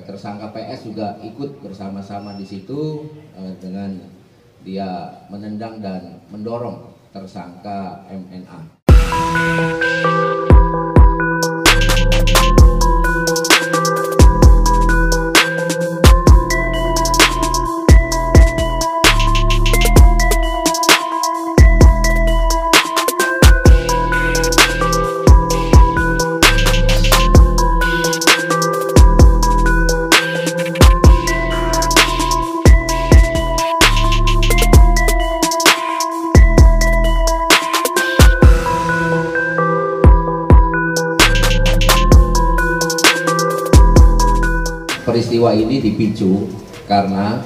tersangka PS juga ikut bersama-sama di situ dengan dia menendang dan mendorong tersangka MNA. Peristiwa ini dipicu karena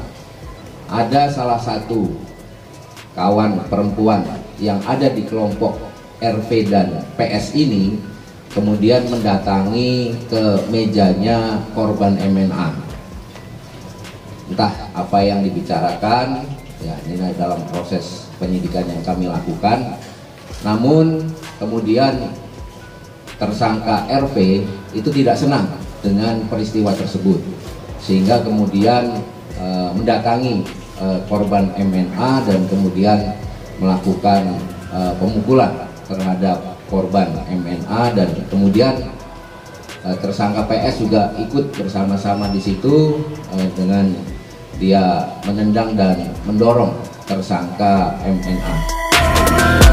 ada salah satu kawan perempuan yang ada di kelompok RV dan PS ini kemudian mendatangi ke mejanya korban MNA. Entah apa yang dibicarakan, ya ini dalam proses penyidikan yang kami lakukan. Namun kemudian tersangka RV itu tidak senang dengan peristiwa tersebut, sehingga kemudian mendatangi korban MNA dan kemudian melakukan pemukulan terhadap korban MNA, dan kemudian tersangka PS juga ikut bersama-sama di situ dengan dia menendang dan mendorong tersangka MNA.